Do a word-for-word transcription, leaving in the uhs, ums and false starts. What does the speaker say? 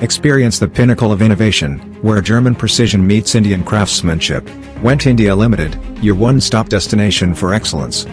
Experience the pinnacle of innovation, where German precision meets Indian craftsmanship. Wendt India Limited, your one-stop destination for excellence.